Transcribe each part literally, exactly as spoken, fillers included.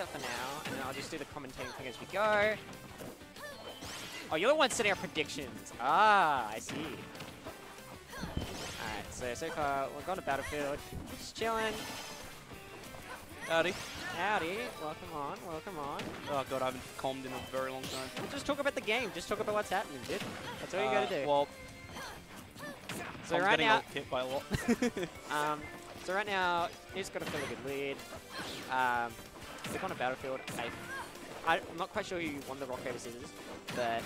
that for now, and then I'll just do the commentating thing as we go. Oh, you're the one setting up predictions. Ah, I see. Alright, so, so far, we're going to Battlefield. Just chilling. Howdy. Howdy. Welcome on, welcome on. Oh god, I haven't calmed in a very long time. We'll just talk about the game. Just talk about what's happening, dude. That's all uh, you gotta do. Well, so I'm right getting now, hit by a lot. um, so right now, he's got a fairly good lead. Um, stick on a Battlefield. I, I'm not quite sure who won the rock paper scissors, but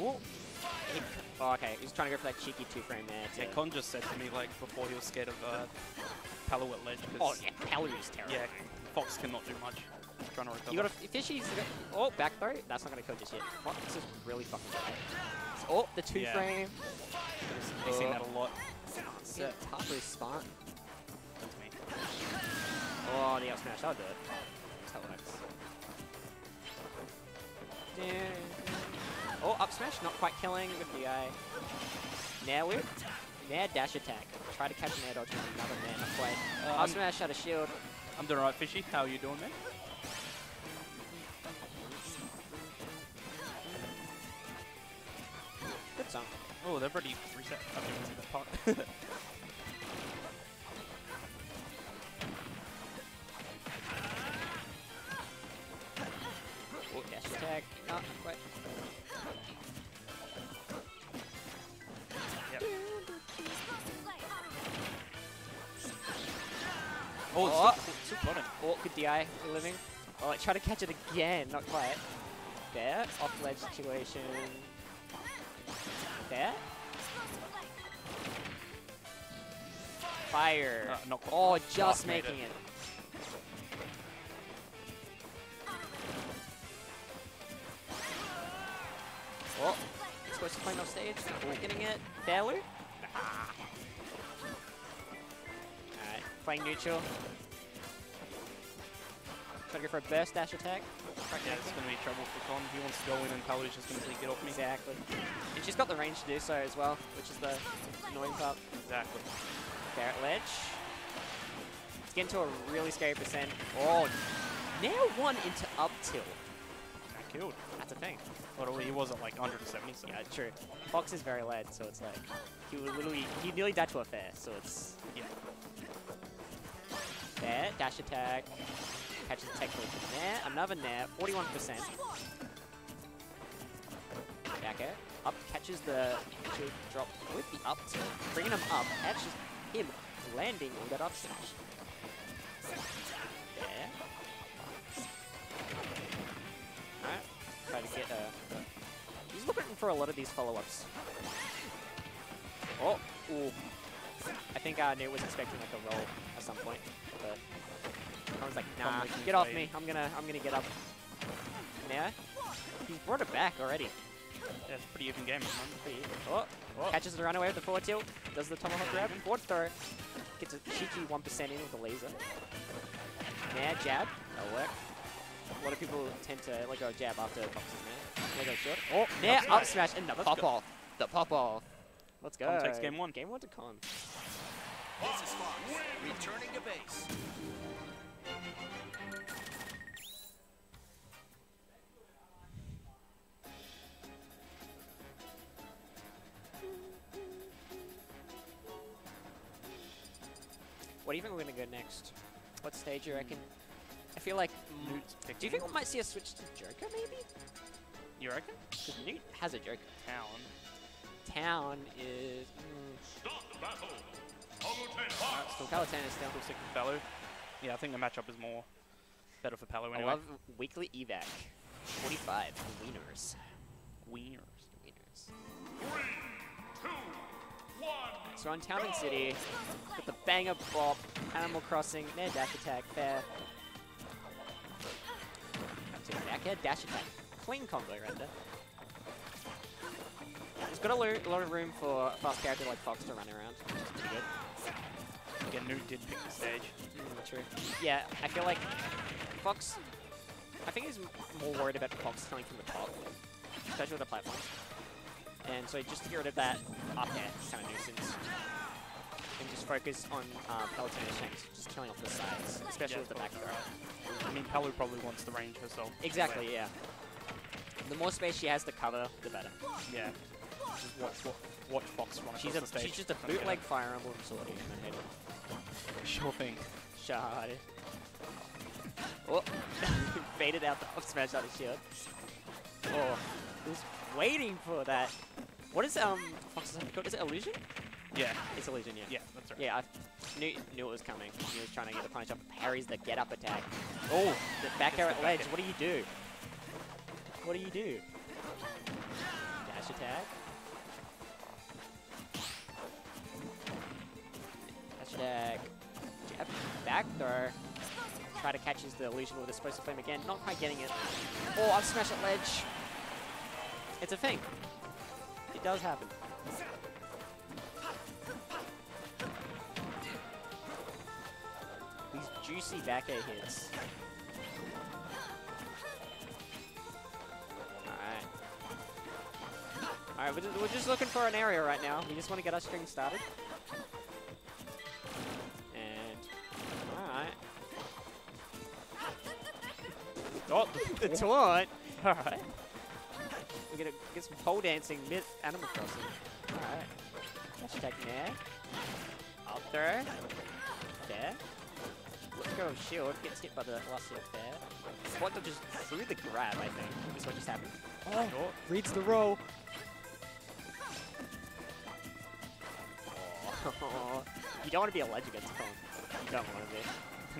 oh, oh, okay. He's trying to go for that cheeky two-frame there. Yeah, Con just said to me like before he was scared of uh, Palu at ledge. Oh yeah, Palu is terrible. Yeah, Fox cannot do much. I'm trying to recover. You got a fishy. Oh, back throw. That's not gonna kill just yet. Fox is really fucking bad. Oh, the two yeah. frame. I've seen that a lot. It's a tough respawn. Oh, the up smash. I'll do it. Yeah. Oh, up smash. Not quite killing with the eye. Nair whip. Nair dash attack. Try to catch an air dodge with another Nair. Not quite. Um, up smash out of shield. I'm doing alright, Fishy. How are you doing, man? Song. Oh, they've already reset. I didn't see that part. Oh, dash attack. Not quite. Yep. Oh, oh, it's still flooding. Oh, good D I. We're living. Oh, I try to catch it again. Not quite. There. Off ledge situation. There. Fire. Uh, not oh, just, just making it. it. Oh, supposed to play off stage. We're getting it. Baylor? Nah. Alright, playing neutral. Trying to go for a burst dash attack. Yeah, it's going to be trouble for Con. He wants to go in and Palu's just going to take it off me. Exactly. And she's got the range to do so as well, which is the annoying part. Exactly. Barret ledge. It's getting to a really scary percent. Oh, now one into up tilt. That killed. That's a thing. Well, he wasn't like one hundred seventy, so. Yeah, true. Fox is very led, so it's like, he literally, he nearly died to a fair, so it's, yeah. There, dash attack. Catches the tech lead from there. Another Nair, forty-one percent. Back air. Up catches the shield drop with the up tilt. Bringing him up, catches him landing on that up smash. There. Alright, try to get a... He's looking for a lot of these follow-ups. Oh, ooh. I think uh, Noot was expecting like a roll at some point, but... I was like, nah, get off me. I'm gonna, I'm gonna get up. Now, he's brought it back already. That's yeah, a pretty even game. Pretty even. Oh, oh. Catches the runaway with the forward tilt. Does the tomahawk grab? Forward throw. Gets a cheeky one percent in with the laser. Now jab. That'll work. A lot of people tend to like go jab after boxes. Now go short. Oh, now up smash and the pop off. The pop off. Let's go. Con takes game one. Game one to Con. This is Fox returning to base. What do you think we're going to go next? What stage do you reckon? I feel like... Mm, do you think we might see a switch to Joker, maybe? You reckon? Because Noot has a Joker. Town. Town is... Mm. Start the battle! Palutena still Palutena is still sick with Palu. Yeah, I think the matchup is more better for Palu anyway. I love weekly EVAC. forty-five. Wieners. Wieners. Wieners. three, two, one, so we're on Town and City. With the banger bop. Animal Crossing. Their dash attack. Fair. That's it. Back air dash attack. Clean combo right there. It's got a lo lot of room for a fast character like Fox to run around, which is pretty good. Yeah, Noot did pick the stage. Mm, true. Yeah, I feel like Fox... I think he's more worried about Fox coming from the top, especially with the platform. And so just to get rid of that up air, it's kind of nuisance. and just focus on uh, Palutena's shanks, just killing off the sides, especially yeah, with the back throw. I mean, Palu probably wants the range herself. Exactly, yeah. The more space she has to cover, the better. Yeah. Just watch, watch, watch Fox run she's across a, the stage. She's just a bootleg Fire Emblem sword in her head. Sure thing. Shard. Oh, faded out the up smash out of shield. Oh, just waiting for that. What is um Fox's uppercut? Is it Illusion? Yeah. It's Illusion, yeah. Yeah, that's right. Yeah, I knew, knew it was coming. He was trying to get the punch up. Harry's the get up attack. Oh, the back air at ledge. What do you do? What do you do? Dash attack. Dash attack. Jab. Back throw. Try to catch the illusion with the explosive flame again. Not quite getting it. Oh, I've smashed at ledge. It's a thing. It does happen. These juicy back air hits. Alright, we're, we're just looking for an area right now. We just want to get our string started. And... alright. Oh, the taunt! Alright. We're going to get some pole dancing mid Animal Crossing. Alright. Hashtag there. Up there. There. Let go of shield. Gets hit by the last hit there. Spot dodge just through the grab, I think, is what just happened. Oh, oh. Reads the roll. You don't want to be a ledge against Con. You don't want to be.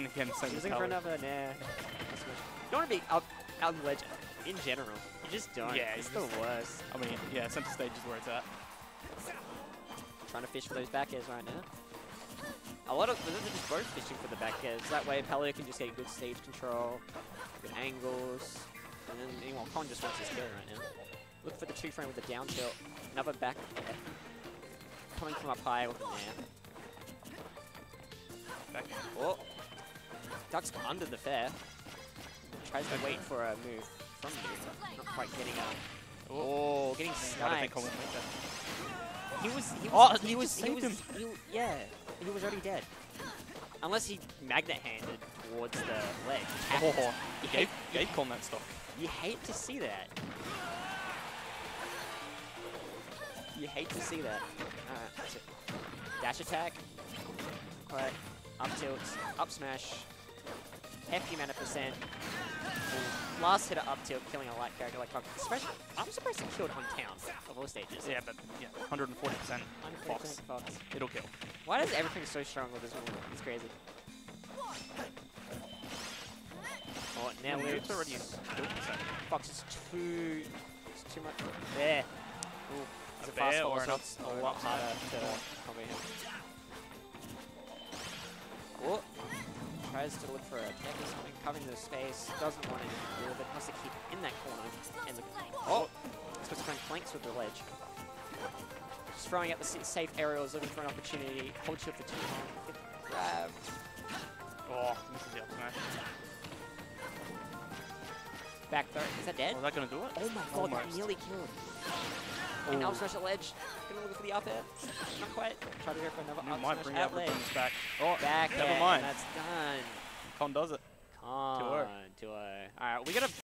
And again, so using for another, nah. You don't want to be out, out in ledge in general. You just don't. Yeah, it's the worst. I mean, yeah, center stage is where it's at. Trying to fish for those back airs right now. A lot of them are just both fishing for the back airs. That way, Palu can just get good stage control, good angles, and then meanwhile, Con just wants his carry right now. Look for the two frame with the down tilt. Another back air. Coming from up high with an air. Oh. Ducks under the fair. Tries to wait for a move from you. Not quite getting up. Oh, getting sniped. He was he was he was he was yeah. He was already dead. Unless he magnet handed towards the leg. Oh, you gave gave Con that stock. You hate to see that. You hate to see that. Alright, so dash attack. Quite. Up tilt. Up smash. Hefty amount of percent. Ooh. Last hit of up tilt, killing a light character like Fox. Especially, I'm surprised he killed on count of all stages. Yeah, but yeah, one hundred forty percent Fox. Fox. It'll kill. Why does everything so strong with this woman? It's crazy. Oh, now we're already in. Fox is too, it's too much. There. Ooh. A fast or an up, a lot harder to cover him. Oh, tries to look for a tech or something, covering the space, doesn't want anything to do with it, has to keep in that corner, and the, oh, it's supposed to find flanks with the ledge. Just throwing out the safe aerials, looking for an opportunity, hold shift for two, grab. Oh, misses the up smash. Back throw, is that dead? Was oh, that going to do it? Oh my god, almost. That nearly killed. And up smash at ledge. Gonna look for the up air. Not quite. Try to go for another up smash bring at ledge. Back. Oh, back. Never mind. That's done. Con does it. Con. two oh. Alright, we got a